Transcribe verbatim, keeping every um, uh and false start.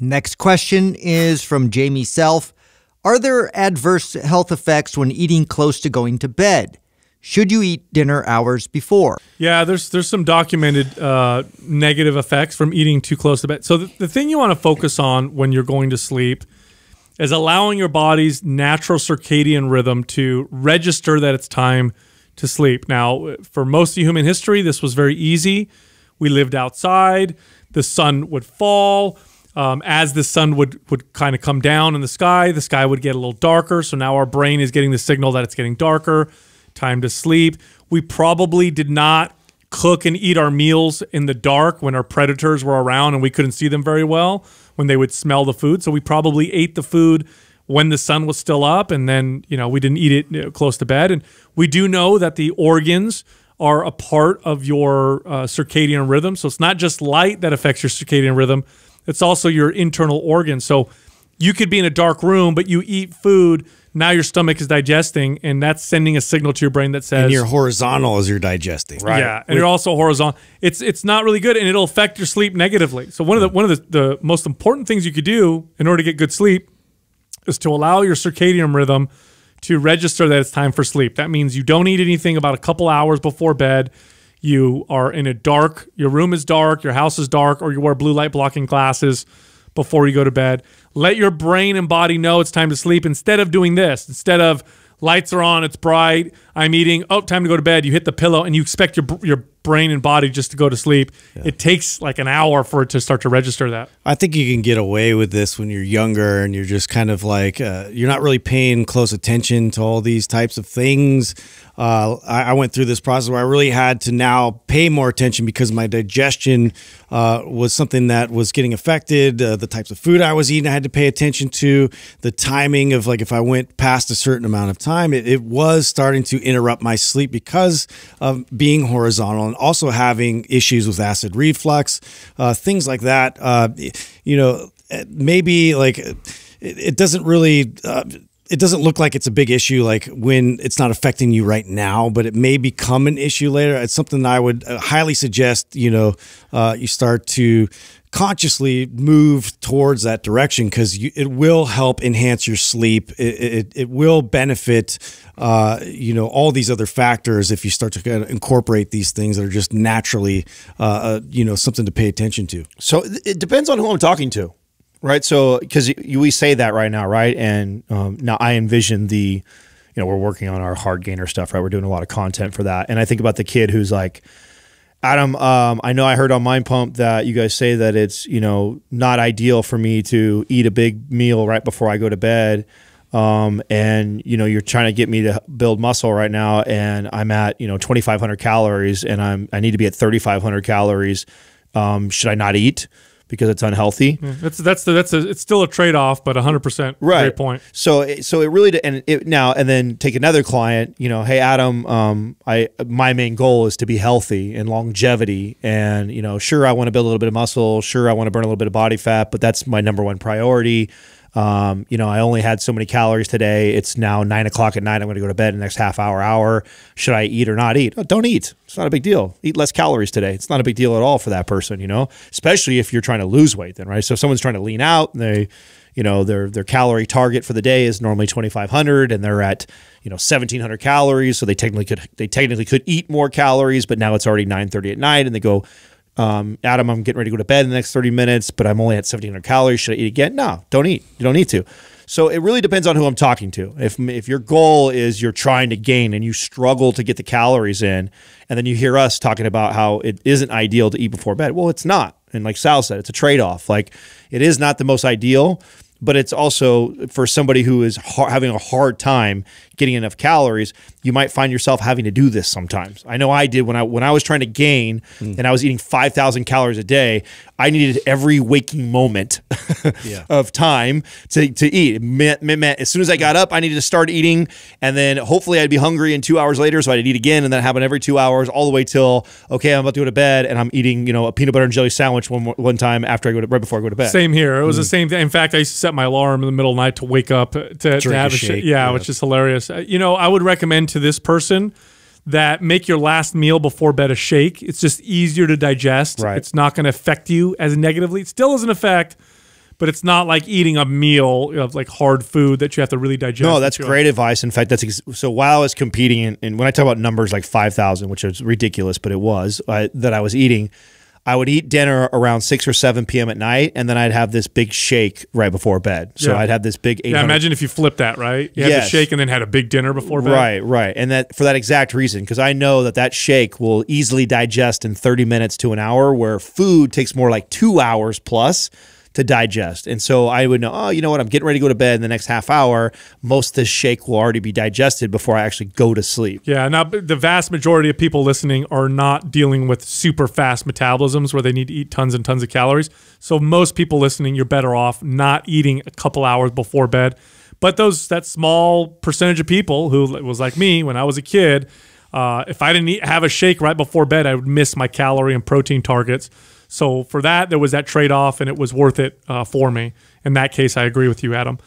Next question is from Jamie Self. Are there adverse health effects when eating close to going to bed? Should you eat dinner hours before? Yeah, there's there's some documented uh, negative effects from eating too close to bed. So the, the thing you want to focus on when you're going to sleep is allowing your body's natural circadian rhythm to register that it's time to sleep. Now, for most of human history, this was very easy. We lived outside. The sun would fall. Um, as the sun would, would kind of come down in the sky, the sky would get a little darker. So now our brain is getting the signal that it's getting darker, time to sleep. We probably did not cook and eat our meals in the dark when our predators were around and we couldn't see them very well when they would smell the food. So we probably ate the food when the sun was still up, and then, you know, we didn't eat it, you know, close to bed. And we do know that the organs are a part of your uh, circadian rhythm. So it's not just light that affects your circadian rhythm. It's also your internal organs. So you could be in a dark room, but you eat food. Now your stomach is digesting, and that's sending a signal to your brain that says— And you're horizontal as you're digesting. Right. Yeah, and With you're also horizontal. It's it's not really good, and it'll affect your sleep negatively. So one of, the, one of the, the most important things you could do in order to get good sleep is to allow your circadian rhythm to register that it's time for sleep. That means you don't eat anything about a couple hours before bed. You are in a dark, your room is dark, your house is dark, or you wear blue light blocking glasses before you go to bed. Let your brain and body know it's time to sleep instead of doing this. Instead of lights are on, it's bright, I'm eating, oh, time to go to bed. You hit the pillow and you expect your, your brain and body just to go to sleep. Yeah. It takes like an hour for it to start to register that. I think you can get away with this when you're younger and you're just kind of like, uh, you're not really paying close attention to all these types of things. Uh, I, I went through this process where I really had to now pay more attention because my digestion uh, was something that was getting affected. Uh, the types of food I was eating, I had to pay attention to. The timing of, like, if I went past a certain amount of time, it, it was starting to interrupt my sleep because of being horizontal and also having issues with acid reflux, uh, things like that. Uh, you know, maybe like it, it doesn't really... Uh, It doesn't look like it's a big issue, like when it's not affecting you right now, but it may become an issue later. It's something that I would highly suggest, you know, uh, you start to consciously move towards that direction, because it will help enhance your sleep. It, it, it will benefit, uh, you know, all these other factors if you start to incorporate these things that are just naturally, uh, you know, something to pay attention to. So it depends on who I'm talking to. Right, so because we say that right now, right, and um, now I envision the, you know, we're working on our hard gainer stuff, right? We're doing a lot of content for that, and I think about the kid who's like, Adam, um, I know I heard on Mind Pump that you guys say that it's, you know, not ideal for me to eat a big meal right before I go to bed, um, and you know, you're trying to get me to build muscle right now, and I'm at, you know, twenty-five hundred calories, and I'm I need to be at thirty-five hundred calories. Um, should I not eat? Because it's unhealthy. Yeah, that's that's the, that's a, it's still a trade off, but one hundred percent right. Great point. So so it really and it, now and then take another client. You know, hey Adam, um, I my main goal is to be healthy and longevity, and you know, sure I want to build a little bit of muscle, sure I want to burn a little bit of body fat, but that's my number one priority. Um, you know, I only had so many calories today. It's now nine o'clock at night. I'm going to go to bed in the next half hour, hour. Should I eat or not eat? Oh, don't eat. It's not a big deal. Eat less calories today. It's not a big deal at all for that person, you know, especially if you're trying to lose weight then, right? So if someone's trying to lean out and they, you know, their, their calorie target for the day is normally twenty-five hundred and they're at, you know, seventeen hundred calories. So they technically could, they technically could eat more calories, but now it's already nine thirty at night and they go, Um, Adam, I'm getting ready to go to bed in the next thirty minutes, but I'm only at seventeen hundred calories. Should I eat again? No, don't eat. You don't need to. So it really depends on who I'm talking to. If, if your goal is you're trying to gain and you struggle to get the calories in, and then you hear us talking about how it isn't ideal to eat before bed. Well, it's not. And like Sal said, it's a trade-off. Like, it is not the most ideal, but it's also for somebody who is ha having a hard time getting enough calories, you might find yourself having to do this sometimes. I know I did when I when I was trying to gain mm. and I was eating five thousand calories a day, I needed every waking moment yeah. of time to, to eat. It meant, meant, as soon as I got up, I needed to start eating, and then hopefully I'd be hungry and two hours later, so I'd eat again, and that happened every two hours all the way till, okay, I'm about to go to bed, and I'm eating, you know, a peanut butter and jelly sandwich one, one time after I go to, right before I go to bed. Same here. It was mm. the same thing. In fact, I used to set my alarm in the middle of the night to wake up to, to have a shake. Yeah, yeah, which is hilarious. You know, I would recommend to this person that make your last meal before bed a shake. It's just easier to digest. Right. It's not going to affect you as negatively. It still doesn't affect, but it's not like eating a meal of you know, like hard food that you have to really digest. No, that's great advice. In fact, that's ex so while I was competing, in, and when I talk about numbers like five thousand, which is ridiculous, but it was I, that I was eating, I would eat dinner around six or seven P M at night, and then I'd have this big shake right before bed. So yeah. I'd have this big eight hundred. Yeah, imagine if you flipped that, right? You had yes. the shake and then had a big dinner before bed. Right, right. And that for that exact reason, because I know that that shake will easily digest in thirty minutes to an hour, where food takes more like two hours plus to digest. And so I would know, oh, you know what? I'm getting ready to go to bed in the next half hour. Most of this shake will already be digested before I actually go to sleep. Yeah. Now, the vast majority of people listening are not dealing with super fast metabolisms where they need to eat tons and tons of calories. So most people listening, you're better off not eating a couple hours before bed. But those that small percentage of people who was like me when I was a kid, uh, if I didn't eat, have a shake right before bed, I would miss my calorie and protein targets. So for that, there was that trade-off, and it was worth it uh, for me. In that case, I agree with you, Adam.